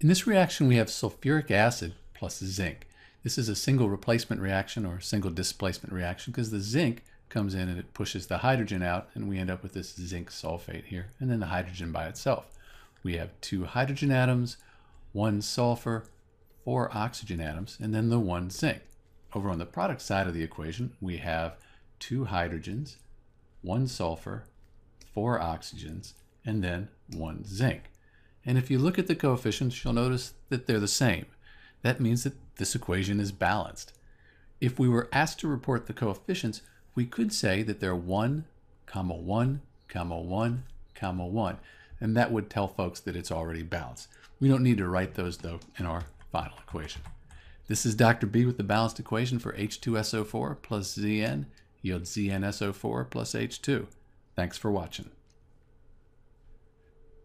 In this reaction, we have sulfuric acid plus zinc. This is a single replacement reaction or a single displacement reaction because the zinc comes in and it pushes the hydrogen out, and we end up with this zinc sulfate here, and then the hydrogen by itself. We have two hydrogen atoms, one sulfur, four oxygen atoms, and then the one zinc. Over on the product side of the equation, we have two hydrogens, one sulfur, four oxygens, and then one zinc. And if you look at the coefficients, you'll notice that they're the same. That means that this equation is balanced. If we were asked to report the coefficients, we could say that they're 1, comma 1, comma 1, comma 1. And that would tell folks that it's already balanced. We don't need to write those, though, in our final equation. This is Dr. B with the balanced equation for H2SO4 plus Zn yields ZnSO4 plus H2. Thanks for watching.